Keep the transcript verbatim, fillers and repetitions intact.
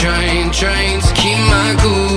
trying, trying to keep my cool.